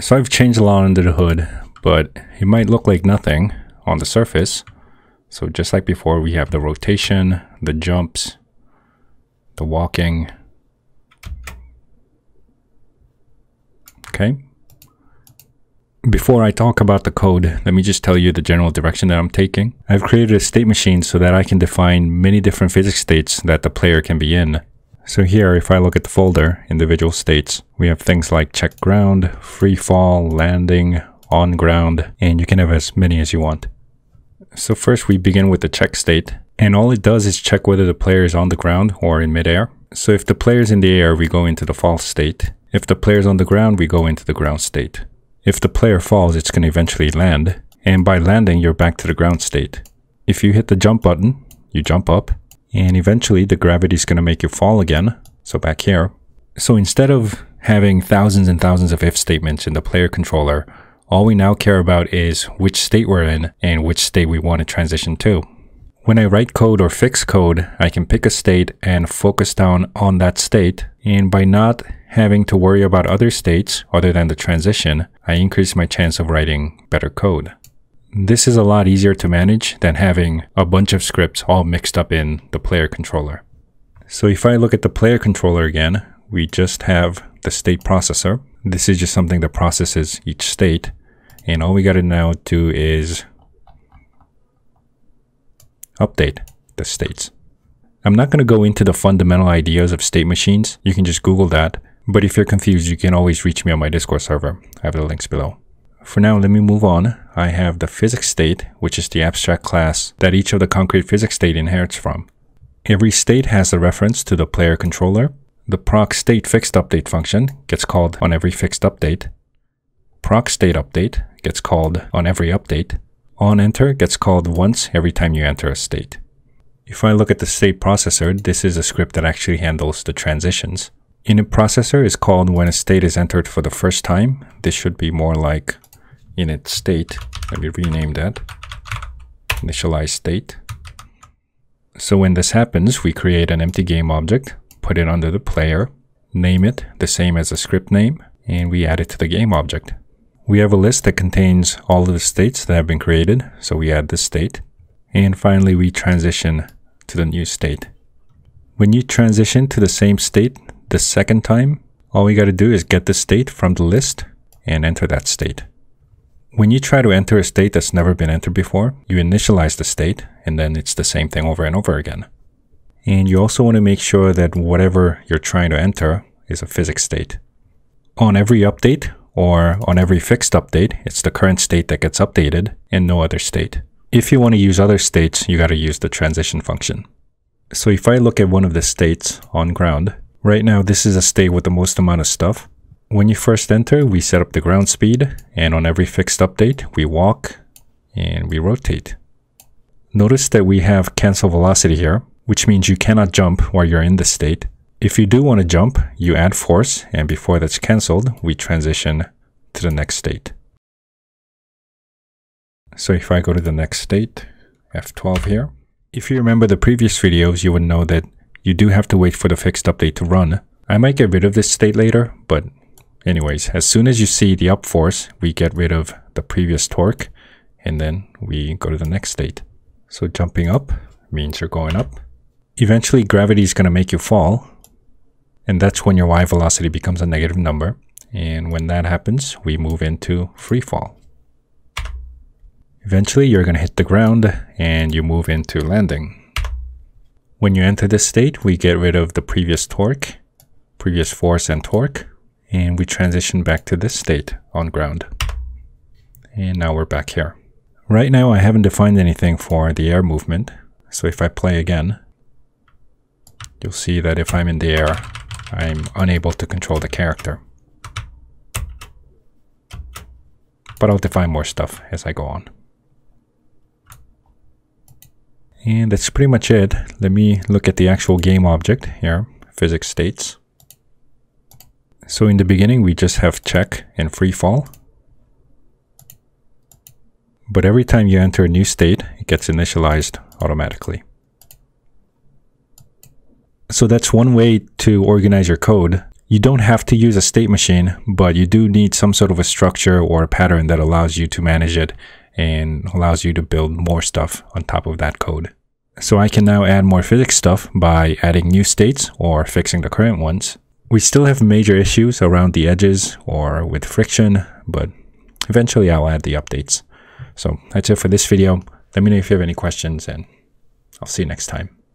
So I've changed a lot under the hood, but it might look like nothing on the surface. So just like before, we have the rotation, the jumps, the walking. Okay. Before I talk about the code, let me just tell you the general direction that I'm taking. I've created a state machine so that I can define many different physics states that the player can be in. So here, if I look at the folder, individual states, we have things like check ground, free fall, landing, on ground, and you can have as many as you want. So first we begin with the check state, and all it does is check whether the player is on the ground or in midair. So if the player is in the air, we go into the fall state. If the player is on the ground, we go into the ground state. If the player falls, it's going to eventually land, and by landing, you're back to the ground state. If you hit the jump button, you jump up, and eventually the gravity is going to make you fall again, so back here. So instead of having thousands and thousands of if statements in the player controller, all we now care about is which state we're in and which state we want to transition to. When I write code or fix code, I can pick a state and focus down on that state, and by not having to worry about other states other than the transition, I increase my chance of writing better code. This is a lot easier to manage than having a bunch of scripts all mixed up in the player controller. So if I look at the player controller again, we just have the state processor. This is just something that processes each state, and all we gotta now do is update the states. I'm not gonna go into the fundamental ideas of state machines, you can just Google that. But if you're confused, you can always reach me on my Discord server. I have the links below. For now, let me move on. I have the physics state, which is the abstract class that each of the concrete physics state inherits from. Every state has a reference to the player controller. The proc state fixed update function gets called on every fixed update. Proc state update gets called on every update. On enter gets called once every time you enter a state. If I look at the state processor, this is a script that actually handles the transitions. Init processor is called when a state is entered for the first time. This should be more like init state. Let me rename that. Initialize state. So when this happens, we create an empty game object, put it under the player, name it the same as the script name, and we add it to the game object. We have a list that contains all of the states that have been created, so we add this state. And finally, we transition to the new state. When you transition to the same state the second time, all we gotta do is get the state from the list and enter that state. When you try to enter a state that's never been entered before, you initialize the state, and then it's the same thing over and over again. And you also wanna make sure that whatever you're trying to enter is a physics state. On every update, or on every fixed update, it's the current state that gets updated and no other state. If you wanna use other states, you gotta use the transition function. So if I look at one of the states on ground, right now, this is a state with the most amount of stuff. When you first enter, we set up the ground speed, and on every fixed update, we walk and we rotate. Notice that we have cancel velocity here, which means you cannot jump while you're in this state. If you do want to jump, you add force, and before that's canceled, we transition to the next state. So if I go to the next state, F12 here, if you remember the previous videos, you would know that you do have to wait for the fixed update to run. I might get rid of this state later, but anyways, as soon as you see the up force, we get rid of the previous torque, and then we go to the next state. So jumping up means you're going up. Eventually, gravity is going to make you fall, and that's when your y velocity becomes a negative number. And when that happens, we move into free fall. Eventually, you're going to hit the ground, and you move into landing. When you enter this state, we get rid of the previous torque, previous force and torque, and we transition back to this state on ground. And now we're back here. Right now, I haven't defined anything for the air movement. So if I play again, you'll see that if I'm in the air, I'm unable to control the character. But I'll define more stuff as I go on. And that's pretty much it. Let me look at the actual game object here, physics states. So in the beginning, we just have check and free fall. But every time you enter a new state, it gets initialized automatically. So that's one way to organize your code. You don't have to use a state machine, but you do need some sort of a structure or a pattern that allows you to manage it and allows you to build more stuff on top of that code. So I can now add more physics stuff by adding new states or fixing the current ones. We still have major issues around the edges or with friction, but eventually I'll add the updates. So that's it for this video. Let me know if you have any questions, and I'll see you next time.